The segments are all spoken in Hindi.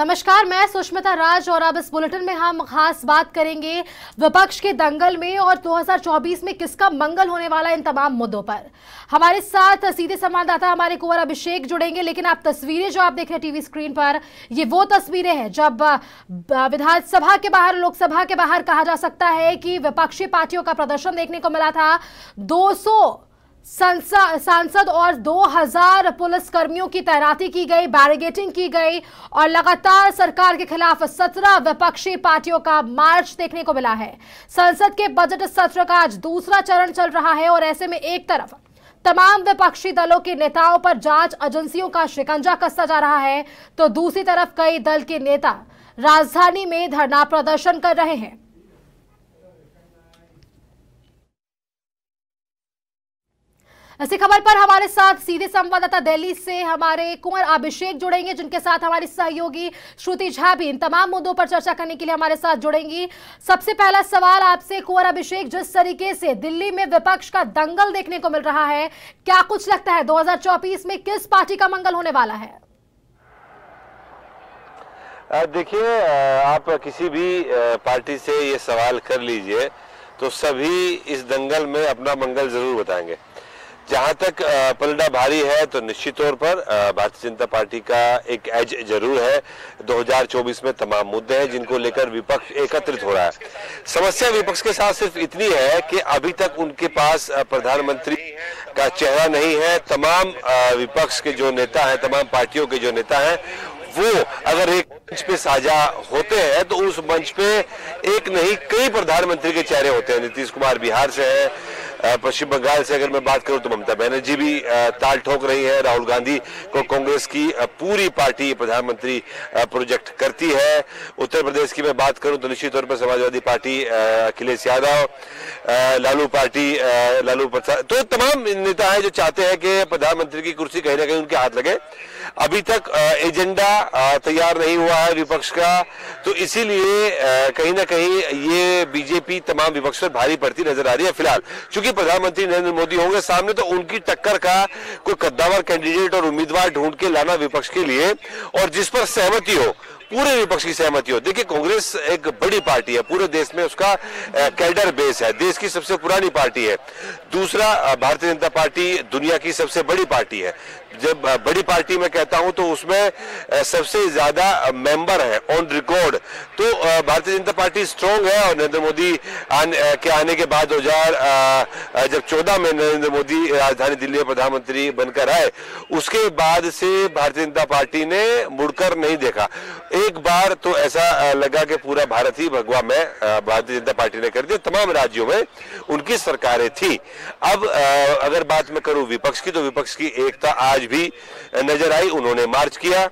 नमस्कार, मैं सुष्मिता राज और अब इस बुलेटिन में हम खास बात करेंगे विपक्ष के दंगल में और 2024 में किसका मंगल होने वाला, इन तमाम मुद्दों पर हमारे साथ सीधे संवाददाता हमारे कुंवर अभिषेक जुड़ेंगे। लेकिन आप तस्वीरें जो आप देख रहे हैं टीवी स्क्रीन पर, ये वो तस्वीरें हैं जब विधानसभा के बाहर, लोकसभा के बाहर कहा जा सकता है कि विपक्षी पार्टियों का प्रदर्शन देखने को मिला था। 200 सांसद और 2000 पुलिसकर्मियों की तैनाती की गई, बैरिकेडिंग की गई और लगातार सरकार के खिलाफ 17 विपक्षी पार्टियों का मार्च देखने को मिला है। संसद के बजट सत्र का आज दूसरा चरण चल रहा है और ऐसे में एक तरफ तमाम विपक्षी दलों के नेताओं पर जांच एजेंसियों का शिकंजा कसा जा रहा है, तो दूसरी तरफ कई दल के नेता राजधानी में धरना प्रदर्शन कर रहे हैं। ऐसी खबर पर हमारे साथ सीधे संवाददाता दिल्ली से हमारे कुंवर अभिषेक जुड़ेंगे, जिनके साथ हमारी सहयोगी श्रुति झा भी इन तमाम मुद्दों पर चर्चा करने के लिए हमारे साथ जुड़ेंगी। सबसे पहला सवाल आपसे कुंवर अभिषेक, जिस तरीके से दिल्ली में विपक्ष का दंगल देखने को मिल रहा है, क्या कुछ लगता है 2024 में किस पार्टी का मंगल होने वाला है? देखिए, आप किसी भी पार्टी से ये सवाल कर लीजिए तो सभी इस दंगल में अपना मंगल जरूर बताएंगे। जहाँ तक पलड़ा भारी है तो निश्चित तौर पर भारतीय जनता पार्टी का एक एज जरूर है। 2024 में तमाम मुद्दे हैं जिनको लेकर विपक्ष एकत्रित हो रहा है। समस्या विपक्ष के साथ सिर्फ इतनी है कि अभी तक उनके पास प्रधानमंत्री का चेहरा नहीं है। तमाम विपक्ष के जो नेता हैं, तमाम पार्टियों के जो नेता हैं, वो अगर एक मंच पे साझा होते हैं तो उस मंच पे एक नहीं कई प्रधानमंत्री के चेहरे होते हैं। नीतीश कुमार बिहार से है, पश्चिम बंगाल से अगर मैं बात करूं तो ममता बैनर्जी भी ताल ठोक रही है, राहुल गांधी को कांग्रेस की पूरी पार्टी प्रधानमंत्री प्रोजेक्ट करती है। उत्तर प्रदेश की मैं बात करूं तो निश्चित तौर पर समाजवादी पार्टी, अखिलेश यादव, लालू प्रसाद, तो तमाम नेता हैं जो चाहते हैं कि प्रधानमंत्री की कुर्सी कहीं ना कहीं उनके हाथ लगे। अभी तक एजेंडा तैयार नहीं हुआ है विपक्ष का, तो इसीलिए कहीं ना कहीं ये बीजेपी तमाम विपक्ष पर भारी पड़ती नजर आ रही है। फिलहाल चूंकि प्रधानमंत्री नरेंद्र मोदी होंगे सामने, तो उनकी टक्कर का कोई कद्दावर कैंडिडेट और उम्मीदवार ढूंढ के लाना विपक्ष के लिए, और जिस पर सहमति हो, पूरे विपक्ष की सहमति हो। देखिए, कांग्रेस एक बड़ी पार्टी है, पूरे देश में उसका कैडर बेस है, देश की सबसे पुरानी पार्टी है। दूसरा, भारतीय जनता पार्टी दुनिया की सबसे बड़ी पार्टी है। जब बड़ी पार्टी में कहता हूं तो उसमें सबसे ज्यादा मेंबर है ऑन रिकॉर्ड, तो भारतीय जनता पार्टी स्ट्रांग है। और नरेंद्र मोदी के आने के बाद 2014 में नरेंद्र मोदी राजधानी दिल्ली में प्रधानमंत्री बनकर आए, उसके बाद से भारतीय जनता पार्टी ने मुड़कर नहीं देखा। एक बार तो ऐसा लगा कि पूरा भारत ही भगवा में भारतीय जनता पार्टी ने कर दिया, तमाम राज्यों में उनकी सरकारें थी। अब अगर बात मैं करूं विपक्ष की, तो विपक्ष की एकता आज भी नजर आई। उन्होंने मार्च किया,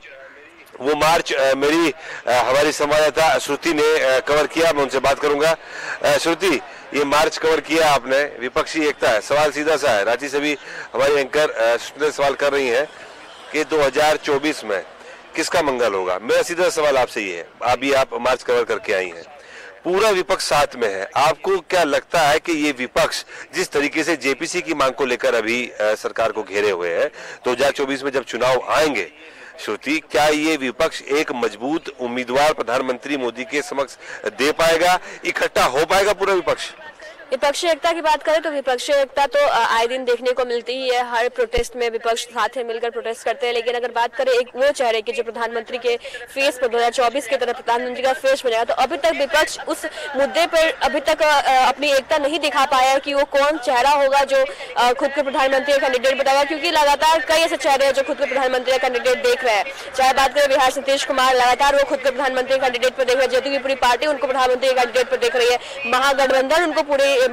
वो मार्च हमारी संवाददाता श्रुति ने कवर किया, मैं उनसे बात करूंगा। श्रुति, ये मार्च कवर किया आपने, विपक्षी एकता है, सवाल सीधा सा है, रांची से भी हमारी एंकर श्रुति सवाल कर रही है कि 2024 में किसका मंगल होगा। मेरा सीधा सवाल आपसे ये है, अभी आप मार्च कवर करके आई हैं, पूरा विपक्ष साथ में है, आपको क्या लगता है कि ये विपक्ष जिस तरीके से जेपीसी की मांग को लेकर अभी सरकार को घेरे हुए है, 2024 में जब चुनाव आएंगे, श्रुति, क्या ये विपक्ष एक मजबूत उम्मीदवार प्रधानमंत्री मोदी के समक्ष दे पाएगा? इकट्ठा हो पाएगा पूरा विपक्ष? विपक्षी एकता की बात करें तो विपक्षी एकता तो आए दिन देखने को मिलती ही है। हर प्रोटेस्ट में विपक्ष साथ मिलकर प्रोटेस्ट करते हैं। लेकिन अगर बात करें एक वो चेहरे की जो प्रधानमंत्री के फेस पर 2024 की तरह प्रधानमंत्री का फेस बनेगा, तो अभी तक विपक्ष उस मुद्दे पर अभी तक अपनी एकता नहीं दिखा पाया है कि वो कौन चेहरा होगा जो खुद को प्रधानमंत्री का कैंडिडेट बताएगा, क्योंकि लगातार कई ऐसे चेहरे हैं जो खुद को प्रधानमंत्री का कैंडिडेट देख रहे हैं। चाहे बात करें बिहार से नीतीश कुमार, लगातार वो खुद को प्रधानमंत्री कैंडिडेट पर देख रहे हैं, जदयू की पूरी पार्टी उनको प्रधानमंत्री कैंडिडेट पर देख रही है, महागठबंधन उनको पूरे प्रधानमंत्री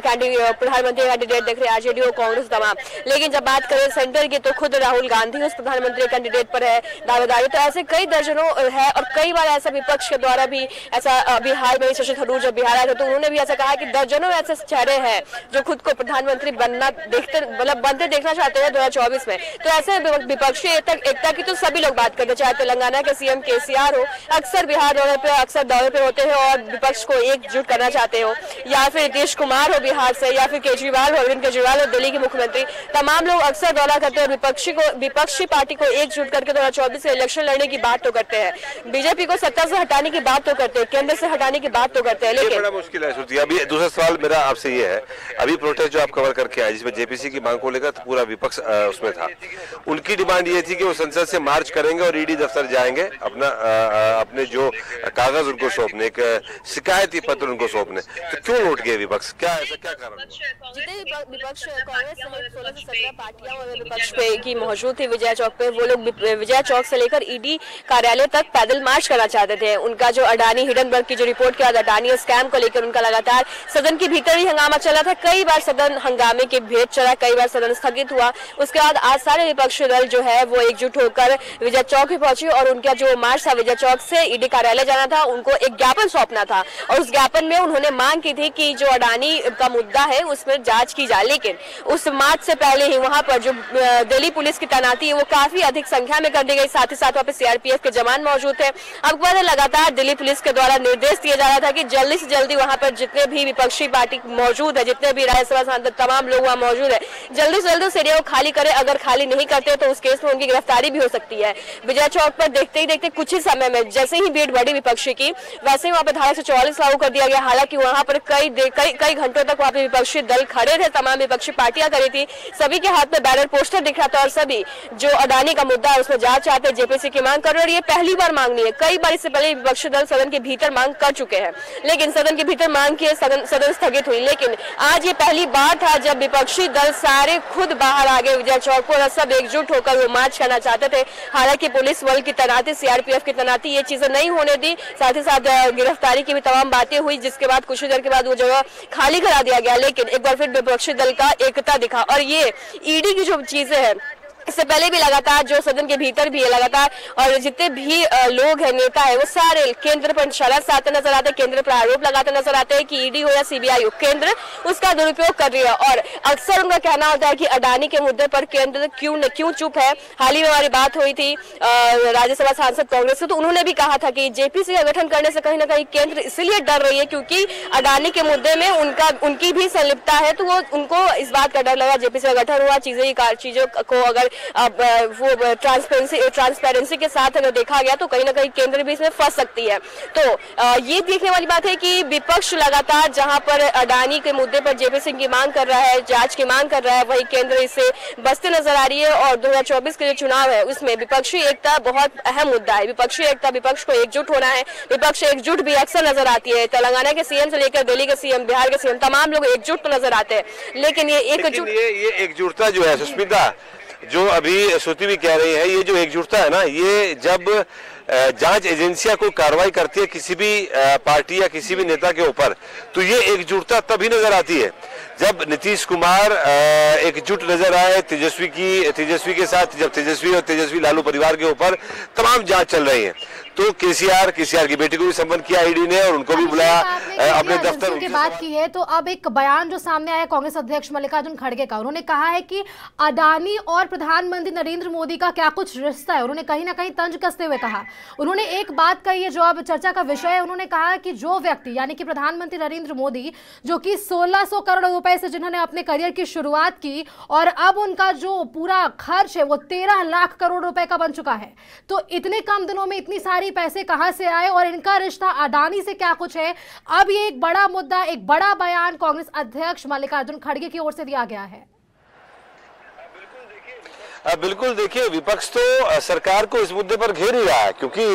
कैंडिडेट देख रहे हैं, आरजेडी और कांग्रेस तमाम। लेकिन जब बात करें सेंटर की, तो खुद राहुल गांधी उस प्रधानमंत्री कैंडिडेट पर है दावेदारी। तो ऐसे कई दर्जनों है और कई बार ऐसा विपक्ष के द्वारा भी ऐसा बिहार में शशि थरूर जब बिहार आए थे तो उन्होंने भी ऐसा कहा कि दर्जनों ऐसे चेहरे हैं जो खुद को प्रधानमंत्री बनना देखते मतलब बनते देखना चाहते हैं 2024 में। तो ऐसे विपक्षी एकता की तो सभी लोग बात करते, चाहे तेलंगाना के सीएम केसीआर हो, अक्सर बिहार दौरे पर होते हैं और विपक्ष को एकजुट करना चाहते हो, या फिर नीतीश कुमार हो बिहार से या फिर केजरीवाल हो, अरविंद केजरीवाल हो दिल्ली के मुख्यमंत्री, तमाम लोग अक्सर दौरा करते हैं और विपक्षी पार्टी को एकजुट करके 2024 के इलेक्शन लड़ने की बात तो करते हैं, बीजेपी को सत्ता से हटाने की बात तो करते हैं, केंद्र से हटाने की बात तो करते हैं, लेकिन बड़ा मुश्किल है श्रुति। अभी दूसरा सवाल मेरा आपसे ये है, अभी प्रोटेस्ट जो आप कवर करके आए जिसमें जेपीसी की मांग को लेकर पूरा विपक्ष उसमें था, उनकी डिमांड ये थी कि वो संसद से मार्च करेंगे और ईडी दफ्तर जाएंगे अपने जो कागज उनको सौंपने, एक शिकायती पत्र उनको सौंपने, तो क्यों लौट गए विपक्ष? क्या ऐसा क्या कारण? जितने विपक्ष कांग्रेस समेत 16 से 17 पार्टियां विपक्ष पे की मौजूद थी विजय चौक पे, वो लोग विजय चौक से लेकर ईडी कार्यालय तक पैदल मार्च करना चाहते थे। उनका जो अडानी हिडनबर्ग की जो रिपोर्ट के बाद अडानी स्कैम को लेकर उनका लगातार सदन के भीतर भी हंगामा चला था, कई बार सदन हंगामे के भेद चला, कई बार सदन स्थगित हुआ। उसके बाद आज सारे विपक्षी दल जो है वो एकजुट होकर विजय चौक ही पहुंचे और उनका जो मार्च था विजय चौक से ईडी कार्यालय जाना था, उनको एक ज्ञापन सौंपना था और उस ज्ञापन में उन्होंने मांग की थी कि जो अडानी का मुद्दा है उसमें जांच की जाए। लेकिन उस मार्च से पहले ही वहां पर जो दिल्ली पुलिस की तैनाती है वो काफी अधिक संख्या में कर दी गई, साथ ही साथ वहां पर सीआरपीएफ के जवान मौजूद थे। अब लगातार दिल्ली पुलिस के द्वारा निर्देश दिया जा रहा था कि जल्दी से जल्दी वहां पर जितने भी विपक्षी पार्टी मौजूद है, जितने भी राज्यसभा सांसद, तमाम लोग वहां मौजूद है, जल्दी से जल्दी उस एरिया को खाली करें। अगर खाली नहीं करते तो उस केस में उनकी गिरफ्तारी भी हो सकती है। विजय चौक पर देखते ही देखते कुछ ही समय में जैसे ही भीड़ बढ़ी विपक्षी की, वैसे ही वहां पर धारा 144 लागू कर दिया गया। हालांकि वहां पर कई घंटों तक वहां पर विपक्षी दल खड़े थे, तमाम विपक्षी पार्टियां खड़ी थी, सभी के हाथ में बैनर पोस्टर दिख रहा था और सभी जो अडानी का मुद्दा है उसमें जांच चाहते, जेपीसी की मांग कर रहे। और ये पहली बार मांग नहीं है, कई बार इससे पहले विपक्षी दल सदन के भीतर मांग कर चुके हैं, लेकिन सदन के भीतर मांग की सदन स्थगित हुई। लेकिन आज ये पहली बार था जब विपक्षी दल सारे खुद बाहर आ गए विजय चौक पर और सब एकजुट होकर वो मार्च करना चाहते थे। हालांकि पुलिस बल की तैनाती, सीआरपीएफ की तैनाती ये चीजें नहीं होने दी, साथ ही साथ गिरफ्तारी की भी तमाम बातें हुई, जिसके बाद कुछ ही देर के बाद वो जगह खाली करा दिया गया। लेकिन एक बार फिर विपक्षी दल का एकता दिखा। और ये ईडी की जो चीजें हैं इससे पहले भी लगातार जो सदन के भीतर भी है लगातार, और जितने भी लोग हैं नेता है वो सारे केंद्र पर निशाना साधते नजर आते, केंद्र पर आरोप लगाते नजर आते हैं कि ईडी हो या सीबीआई हो, केंद्र उसका दुरुपयोग कर रही है। और अक्सर उनका कहना होता है कि अडानी के मुद्दे पर केंद्र क्यों चुप है। हाल ही में हमारी बात हुई थी राज्यसभा सांसद कांग्रेस से, तो उन्होंने भी कहा था कि जेपीसी का गठन करने से कहीं ना कहीं केंद्र इसीलिए डर रही है क्योंकि अडानी के मुद्दे में उनकी भी संलिप्तता है, तो वो उनको इस बात का डर लगा। जेपीसी का गठन हुआ, चीजों को अगर अब वो ट्रांसपेरेंसी के साथ अगर देखा गया तो कहीं ना कहीं केंद्र भी इसमें फंस सकती है। तो ये देखने वाली बात है कि विपक्ष लगातार जहां पर अडानी के मुद्दे पर जेपी सिंह की मांग कर रहा है, जांच की मांग कर रहा है, वहीं केंद्र इससे बचते नजर आ रही है। और 2024 के जो चुनाव है उसमें विपक्षी एकता बहुत अहम मुद्दा है, विपक्षी एकता, विपक्ष को एकजुट होना है। विपक्ष एकजुट भी अक्सर नजर आती है, तेलंगाना के सीएम से लेकर दिल्ली के सीएम, बिहार के सीएम, तमाम लोग एकजुट तो नजर आते हैं। लेकिन ये एकजुटता जो है सुष्मिता, जो अभी श्रुति भी कह रही है, ये जो एकजुटता है ना, ये जब जांच एजेंसियां कोई कार्रवाई करती है किसी भी पार्टी या किसी भी नेता के ऊपर, तो ये एकजुटता तभी नजर आती है जब नीतीश कुमार एकजुट नजर आए तेजस्वी के साथ, जब तेजस्वी और तेजस्वी लालू परिवार के ऊपर तमाम जांच चल रही है, तो केसीआर की बेटी को भी संबंध किया ईडी ने और उनको भी बुलाया अपने दफ्तर की बात की है। तो अब एक बयान जो सामने आया कांग्रेस अध्यक्ष मल्लिकार्जुन खड़गे का, उन्होंने कहा है कि अडानी और प्रधानमंत्री नरेंद्र मोदी का क्या कुछ रिश्ता है, उन्होंने कहीं ना कहीं तंज कसते हुए कहा। उन्होंने एक बात कही है जो अब चर्चा का विषय है, उन्होंने कहा कि जो व्यक्ति यानी कि प्रधानमंत्री नरेंद्र मोदी जो कि 1600 करोड़ रुपए से जिन्होंने अपने करियर की शुरुआत की और अब उनका जो पूरा खर्च है वो 13 लाख करोड़ रुपए का बन चुका है, तो इतने कम दिनों में इतनी सारी पैसे कहां से आए और इनका रिश्ता अडानी से क्या कुछ है। अब ये एक बड़ा मुद्दा, एक बड़ा बयान कांग्रेस अध्यक्ष मल्लिकार्जुन खड़गे की ओर से दिया गया है। बिल्कुल देखिए, विपक्ष तो सरकार को इस मुद्दे पर घेर ही रहा है क्योंकि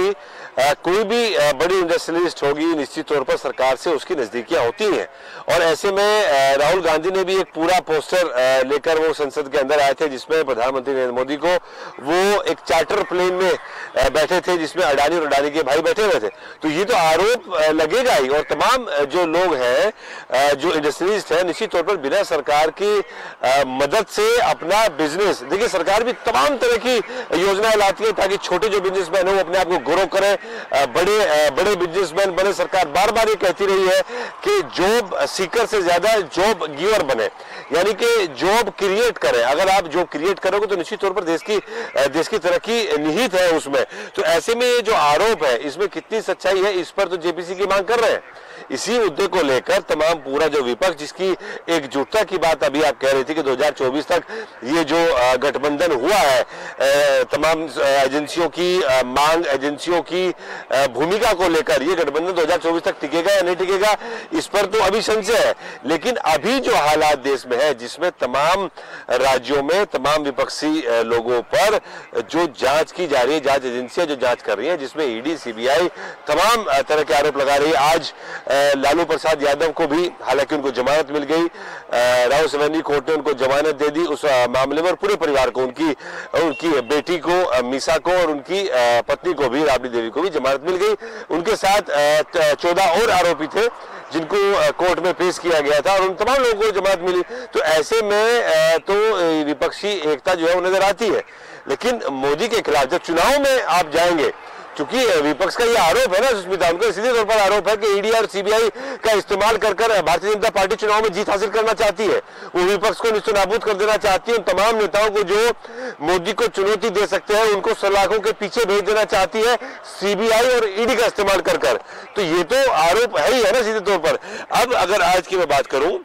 कोई भी बड़ी इंडस्ट्रियलिस्ट होगी निश्चित तौर पर सरकार से उसकी नजदीकियां होती हैं, और ऐसे में राहुल गांधी ने भी एक पूरा पोस्टर लेकर वो संसद के अंदर आए थे जिसमें प्रधानमंत्री नरेंद्र मोदी को वो एक चार्टर प्लेन में बैठे थे जिसमें अडानी और अडानी के भाई बैठे हुए थे। तो ये तो आरोप लगेगा ही, और तमाम जो लोग हैं जो इंडस्ट्रियलिस्ट हैं निश्चित तौर पर बिना सरकार की मदद से अपना बिजनेस, देखिए सरकार भी तमाम तरह की योजनाएं लाती है ताकि छोटे जो बिजनेसमैन हो अपने आप को ग्रो करें, बड़े बिजनेसमैन बने। सरकार बार बार ये कहती रही है कि जॉब सीकर से ज्यादा जॉब गिवर बने, यानी कि जॉब क्रिएट करें। अगर आप जॉब क्रिएट करोगे तो निश्चित तौर पर देश की तरक्की निहित है उसमें। तो ऐसे में ये जो आरोप है इसमें कितनी सच्चाई है, इस पर तो जेपीसी की मांग कर रहे हैं। इसी मुद्दे को लेकर तमाम पूरा जो विपक्ष, जिसकी एकजुटता की बात अभी आप कह रही थी कि 2024 तक ये जो गठबंधन हुआ है, तमाम एजेंसियों की मांग, एजेंसियों की भूमिका को लेकर ये गठबंधन 2024 तक टिकेगा या नहीं टिकेगा, इस पर तो अभी संशय है। लेकिन अभी जो हालात देश में है, जिसमें तमाम राज्यों में तमाम विपक्षी लोगों पर जो जांच की जा रही है, जांच एजेंसियां जो जांच कर रही है, जिसमें ईडी, सीबीआई तमाम तरह के आरोप लगा रही है। आज लालू प्रसाद यादव को भी, हालांकि उनको जमानत मिल गई, राहुल सवैनी कोर्ट ने उनको जमानत दे दी उस मामले में, और पूरे परिवार को, उनकी बेटी को मीसा को और उनकी पत्नी को भी, राबड़ी देवी को भी जमानत मिल गई। उनके साथ 14 और आरोपी थे जिनको कोर्ट में पेश किया गया था और उन तमाम लोगों को जमानत मिली। तो ऐसे में तो विपक्षी एकता जो है वो नजर आती है। लेकिन मोदी के खिलाफ जब चुनाव में आप जाएंगे, क्योंकि विपक्ष का ये आरोप है ना सुष्मिता, उनका सीधे तौर पर आरोप है कि ईडी और सीबीआई का इस्तेमाल कर कर भारतीय जनता पार्टी चुनाव में जीत हासिल करना चाहती है, वो विपक्ष को निस्तनाबूद कर देना चाहती है। उन तमाम नेताओं को जो मोदी को चुनौती दे सकते हैं उनको सलाखों के पीछे भेज देना चाहती है सीबीआई और ईडी का इस्तेमाल कर कर। तो ये तो आरोप है ही है ना सीधे तौर पर। अब अगर आज की मैं बात करूं,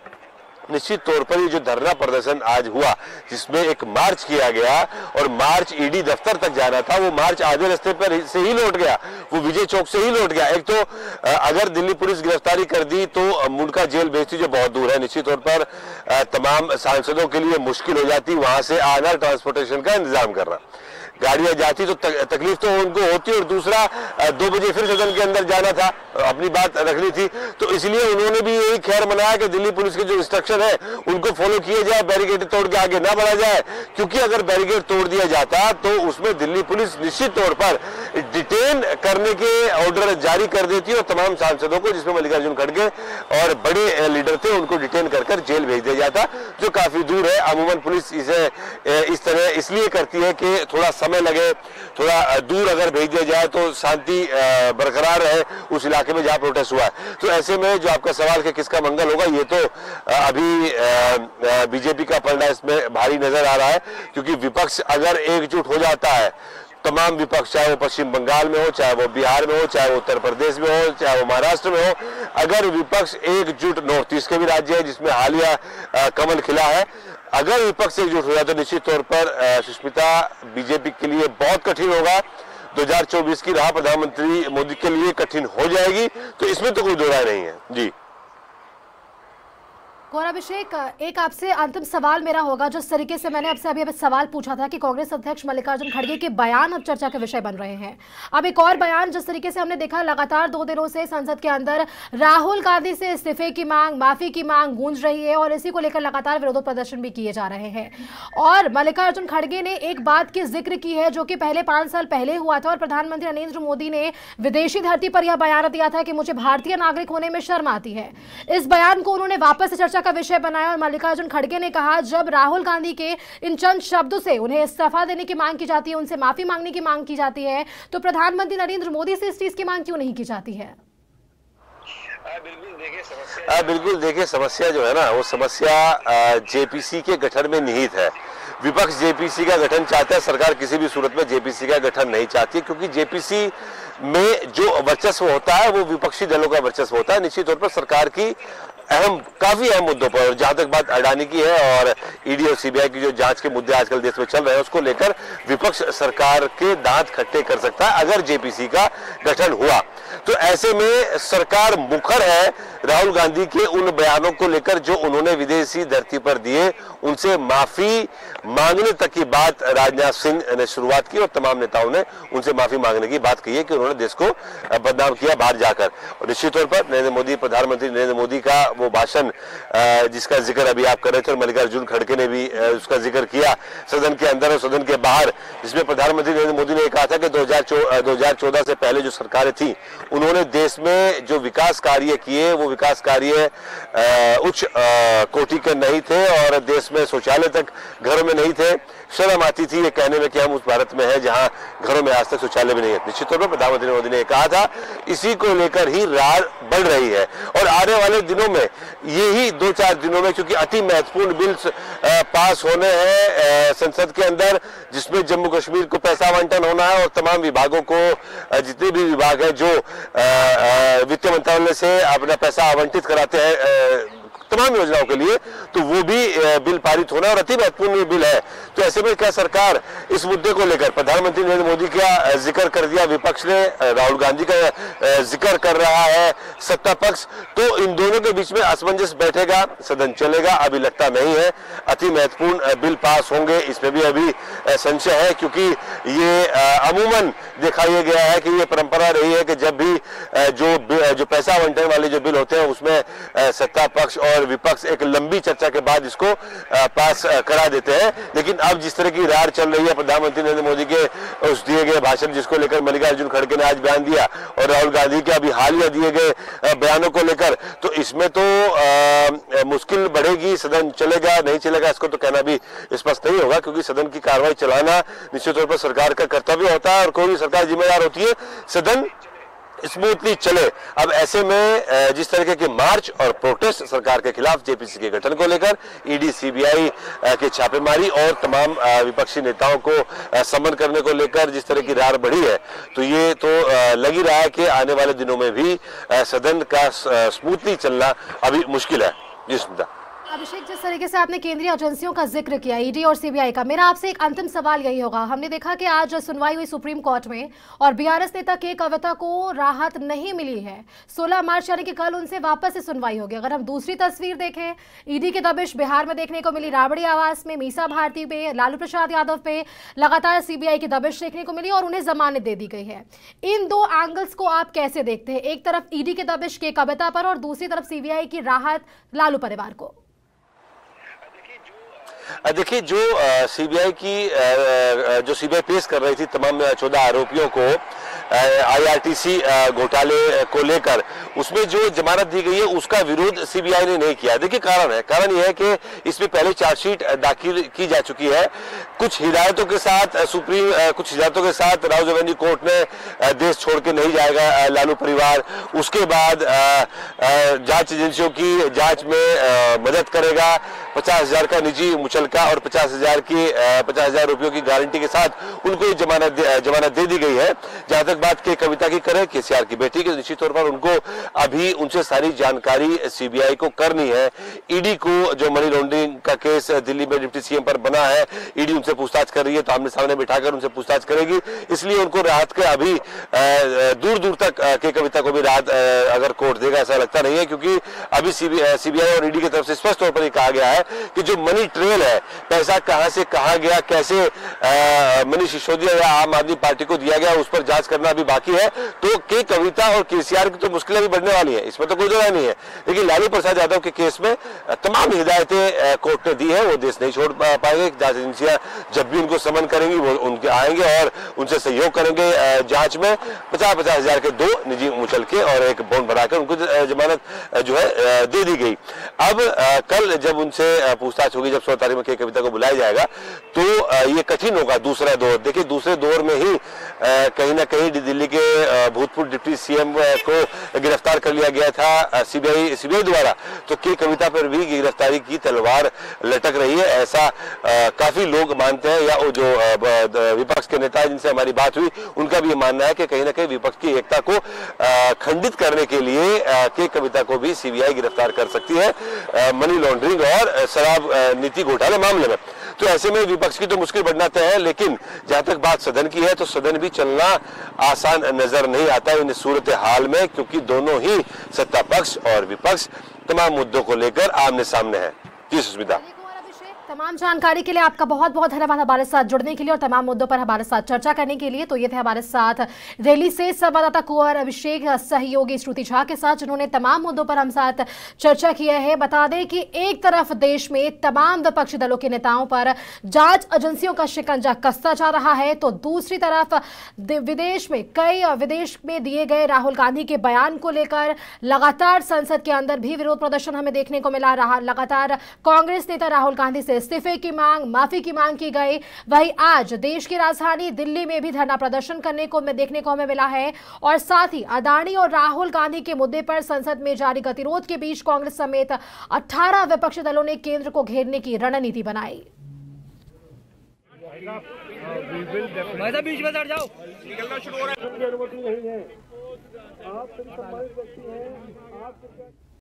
निश्चित तौर पर ये जो धरना प्रदर्शन आज हुआ, जिसमें एक मार्च किया गया और मार्च ईडी दफ्तर तक जाना था, वो मार्च आधे रास्ते पर से ही लौट गया, वो विजय चौक से ही लौट गया। एक तो अगर दिल्ली पुलिस गिरफ्तारी कर दी तो मुंडका जेल भेजती, जो बहुत दूर है, निश्चित तौर पर तमाम सांसदों के लिए मुश्किल हो जाती वहां से आना, ट्रांसपोर्टेशन का इंतजाम करना, गाड़ियां जाती तो तकलीफ तो उनको होती, और दूसरा 2 बजे फिर सदन के अंदर जाना था, अपनी बात रखनी थी। तो इसलिए उन्होंने भी यही खैर मनाया कि दिल्ली पुलिस के जो इंस्ट्रक्शन है उनको फॉलो किया जाए, बैरिकेड तोड़ के आगे ना बढ़ा जाए, क्योंकि अगर बैरिकेड तोड़ दिया जाता तो उसमें दिल्ली पुलिस निश्चित तौर पर डिटेन करने के ऑर्डर जारी कर देती और तमाम सांसदों को, जिसमें मल्लिकार्जुन खड़गे और बड़े लीडर थे, उनको डिटेन कर कर जेल भेज दिया जाता, जो काफी दूर है। अमूमन पुलिस इसे इस तरह इसलिए करती है कि थोड़ा समय लगे, थोड़ा दूर अगर भेज दिया जाए तो शांति बरकरार रहे उस इलाके में जहां प्रोटेस्ट हुआ है। तो ऐसे में जो आपका सवाल कि किसका मंगल होगा, ये तो अभी बीजेपी का पलड़ा इसमें भारी नजर आ रहा है, क्योंकि विपक्ष अगर एकजुट हो जाता है, तमाम विपक्ष, चाहे वो पश्चिम बंगाल में हो, चाहे वो बिहार में हो, चाहे वो उत्तर प्रदेश में हो, चाहे वो महाराष्ट्र में हो, अगर विपक्ष एकजुट, नॉर्थ ईस्ट के भी राज्य है जिसमें हालिया कमल खिला है, अगर विपक्ष एकजुट हो जाए तो निश्चित तौर पर सुष्मिता, बीजेपी के लिए बहुत कठिन होगा, 2024 की राह प्रधानमंत्री मोदी के लिए कठिन हो जाएगी, तो इसमें तो कोई दो राय नहीं है। जी कुंवर अभिषेक, एक आपसे अंतिम सवाल मेरा होगा। जिस तरीके से मैंने आपसे अभी सवाल पूछा था कि कांग्रेस अध्यक्ष मल्लिकार्जुन खड़गे के बयान अब चर्चा के विषय बन रहे हैं, अब एक और बयान, जिस तरीके से हमने देखा लगातार 2 दिनों से संसद के अंदर राहुल गांधी से इस्तीफे की मांग, माफी की मांग गूंज रही है, और इसी को लेकर लगातार विरोध प्रदर्शन भी किए जा रहे हैं। और मल्लिकार्जुन खड़गे ने एक बात की जिक्र की है जो कि पहले 5 साल पहले हुआ था, और प्रधानमंत्री नरेंद्र मोदी ने विदेशी धरती पर यह बयान दिया था कि मुझे भारतीय नागरिक होने में शर्म आती है। इस बयान को उन्होंने वापस चर्चा का विषय बनाया, और मल्लिकार्जुन खड़गे ने कहा जब राहुल गांधी के इन चंद शब्दों से उन्हें इस्तीफा देने की मांग की जाती है, उनसे माफी मांगने की मांग की जाती है, तो प्रधानमंत्री नरेंद्र मोदी से इस चीज की मांग क्यों नहीं की जाती है? बिल्कुल देखिए, समस्या जो है ना, वो समस्या जेपीसी के गठन में निहित है। विपक्ष जेपीसी का गठन चाहता है, सरकार किसी भी सूरत में जेपीसी का गठन नहीं चाहती, क्योंकि जेपीसी में जो वर्चस्व होता है वो विपक्षी दलों का वर्चस्व होता है, निश्चित तौर पर सरकार की काफी अहम मुद्दों पर। जहां तक बात अडानी की है और ईडी और सीबीआई की जो जांच के मुद्दे आजकल देश में चल रहे हैं, उसको लेकर विपक्ष सरकार के दांत खट्टे कर सकता है अगर जेपीसी का गठन हुआ तो। ऐसे में सरकार मुखर है राहुल गांधी के उन बयानों को लेकर जो उन्होंने विदेशी धरती पर दिए, उनसे माफी मांगने तक की बात राजनाथ सिंह ने शुरुआत की और तमाम नेताओं ने उनसे माफी मांगने की बात कही है कि उन्होंने देश को बदनाम किया बाहर जाकर। और निश्चित तौर पर प्रधानमंत्री नरेंद्र मोदी का वो भाषण जिसका जिक्र अभी आप कर रहे थे और मल्लिकार्जुन खड़गे ने भी उसका जिक्र किया सदन के अंदर और सदन के बाहर, जिसमें प्रधानमंत्री नरेंद्र मोदी ने कहा था कि 2014 से पहले जो सरकारें थी उन्होंने देश में जो विकास कार्य किए वो विकास कार्य उच्च कोटि के नहीं थे और देश में शौचालय तक घरों में नहीं थे, शर्म आती थी ये कहने में कि हम उस भारत में हैं जहां घरों में आज तक शौचालय भी नहीं है। निश्चित तौर पर प्रधानमंत्री मोदी ने कहा था, इसी को लेकर ही रार बढ़ रही है और आने वाले दिनों में यही 2-4 दिनों में क्योंकि अति महत्वपूर्ण बिल्स पास होने हैं संसद के अंदर, जिसमें जम्मू कश्मीर को पैसा आवंटन होना है और तमाम विभागों को, जितने भी विभाग है जो वित्त मंत्रालय से अपना पैसा आवंटित कराते हैं तमाम योजनाओं के लिए, तो वो भी बिल पारित होना और अति महत्वपूर्ण बिल है। तो ऐसे में क्या सरकार इस मुद्दे को लेकर, प्रधानमंत्री नरेंद्र मोदी का जिक्र कर दिया, विपक्ष ने राहुल गांधी का जिक्र कर रहा है सत्ता पक्ष, तो इन दोनों के बीच में असमंजस बैठेगा, सदन चलेगा? अभी लगता नहीं है। अति महत्वपूर्ण बिल पास होंगे इसमें भी अभी संशय है, क्योंकि ये अमूमन देखा यह गया है कि ये परंपरा रही है कि जब भी जो पैसा आवंटन वाले जो बिल होते हैं उसमें सत्ता पक्ष और विपक्ष एक लंबी चर्चा के बाद इसको पास करा देते हैं। लेकिन अब जिस तरह की रार चल रही है, प्रधानमंत्री नरेंद्र मोदी के उस दिए गए भाषण जिसको लेकर मल्लिकार्जुन खड़गे ने आज बयान दिया और राहुल गांधी के अभी हालिया दिए गए बयानों को लेकर, तो इसमें तो मुश्किल बढ़ेगी। सदन चलेगा नहीं चलेगा इसको तो कहना भी स्पष्ट नहीं होगा, क्योंकि सदन की कार्रवाई चलाना निश्चित तौर पर सरकार का कर्तव्य होता है और कोई भी सरकार जिम्मेदार होती है सदन स्मूथली चले। अब ऐसे में जिस तरीके के मार्च और प्रोटेस्ट सरकार के खिलाफ, जेपीसी के गठन को लेकर, ईडी सीबीआई के छापेमारी और तमाम विपक्षी नेताओं को समन करने को लेकर जिस तरह की रार बढ़ी है, तो ये तो लग ही रहा है कि आने वाले दिनों में भी सदन का स्मूथली चलना अभी मुश्किल है। जिसमें अभिषेक, जिस तरीके से आपने केंद्रीय एजेंसियों का जिक्र किया, ईडी और सीबीआई का, मेरा आपसे एक अंतिम सवाल यही होगा। हमने देखा कि आज सुनवाई हुई सुप्रीम कोर्ट में और बीआरएस नेता के कविता को राहत नहीं मिली है। 16 मार्च यानी कि कल उनसे वापस से सुनवाई होगी। अगर हम दूसरी तस्वीर देखें, ईडी की दबिश बिहार में देखने को मिली, राबड़ी आवास में, मीसा भारती पे, लालू प्रसाद यादव पे लगातार सीबीआई की दबिश देखने को मिली और उन्हें जमानत दे दी गई है। इन दो एंगल्स को आप कैसे देखते हैं? एक तरफ ईडी की दबिश के कविता पर और दूसरी तरफ सीबीआई की राहत लालू परिवार को। देखिए, जो सीबीआई की जो सीबीआई पेश कर रही थी तमाम 14 आरोपियों को आईआरटीसी घोटाले को लेकर, उसमें जो जमानत दी गई है उसका विरोध सीबीआई ने नहीं किया। देखिए कारण है, कारण यह है कि इसमें पहले चार्जशीट दाखिल की जा चुकी है। कुछ हिदायतों के साथ राहुल गांधी कोर्ट ने देश छोड़ के नहीं जाएगा लालू परिवार, उसके बाद जांच एजेंसियों की जांच में मदद करेगा, 50,000 का निजी मुचलका और 50,000 रुपयों की गारंटी के साथ उनको जमानत दे दी गई है। जहां तक बात के कविता की करें, केसीआर की बेटी की, निश्चित तौर पर उनको अभी उनसे सारी जानकारी सीबीआई को करनी है। ईडी को जो मनी लॉन्ड्रिंग का केस दिल्ली में डिप्टी सीएम पर बना है, ईडी उनसे पूछताछ कर रही है तो आमने सामने बिठाकर उनसे पूछताछ करेगी, इसलिए उनको राहत के अभी दूर तक के कविता को भी राहत अगर कोर्ट देगा ऐसा लगता नहीं है, क्योंकि अभी सीबीआई और ईडी की तरफ से स्पष्ट तौर पर यह कहा गया है कि जो मनी ट्रेल है, पैसा कहां से कहां गया, कैसे मनीष सिसोदिया या आम आदमी पार्टी को दिया गया, उस पर जांच करना अभी बाकी है। तो के कविता और केसीआर की तो मुश्किलें भी बढ़ने वाली हैं, इसमें तो कोई दो राय नहीं है। लेकिन लालू प्रसाद यादव के केस में तमाम हिदायतें कोर्ट ने दी है, वो देश नहीं छोड़ पाएंगे। जांच एजेंसियां जब भी उनको समन करेंगी वो उनके आएंगे और उनसे सहयोग करेंगे जांच में। 50,000 के 2 निजी मुचलके और एक बॉन्ड बनाकर उनको जमानत जो है दे दी गई। अब कल जब उनसे पूछताछ होगी, जब 16 तारीख में के कविता को बुलाया जाएगा, तो ये कठिन होगा दूसरा दौर। देखिए, दूसरे दौर में ही कहीं ना कहीं दिल्ली के भूतपूर्व डिप्टी सीएम को गिरफ्तार कर लिया गया था सीबीआई द्वारा, तो के कविता पर भी गिरफ्तारी की तलवार लटक रही है, ऐसा काफी लोग मानते हैं। या जो विपक्ष के नेता जिनसे हमारी बात हुई उनका भी मानना है कि कहीं ना कहीं विपक्ष की एकता को खंडित करने के लिए के कविता को भी सीबीआई गिरफ्तार कर सकती है मनी लॉन्ड्रिंग और शराब नीति घोटाले मामले में। तो ऐसे में विपक्ष की तो मुश्किल बढ़ना तय है, लेकिन जहां तक बात सदन की है तो सदन भी चलना आसान नजर नहीं आता इन सूरत हाल में, क्योंकि दोनों ही सत्ता पक्ष और विपक्ष तमाम मुद्दों को लेकर आमने सामने है। जी सुष्मिता, तमाम जानकारी के लिए आपका बहुत बहुत धन्यवाद, हमारे साथ जुड़ने के लिए और तमाम मुद्दों पर हमारे साथ चर्चा करने के लिए। तो ये थे हमारे साथ रैली से संवाददाता कुंवर अभिषेक सहयोगी श्रुति झा के साथ, जिन्होंने तमाम मुद्दों पर हम साथ चर्चा किया है। बता दें कि एक तरफ देश में तमाम विपक्षी दलों के नेताओं पर जांच एजेंसियों का शिकंजा कसता जा रहा है, तो दूसरी तरफ विदेश में दिए गए राहुल गांधी के बयान को लेकर लगातार संसद के अंदर भी विरोध प्रदर्शन हमें देखने को मिला रहा। लगातार कांग्रेस नेता राहुल गांधी से इस्तीफे की मांग, माफी की मांग की गई। वहीं आज देश की राजधानी दिल्ली में भी धरना प्रदर्शन करने को देखने को हमें मिला है। और साथ ही अडानी और राहुल गांधी के मुद्दे पर संसद में जारी गतिरोध के बीच कांग्रेस समेत 18 विपक्षी दलों ने केंद्र को घेरने की रणनीति बनाई। बीच में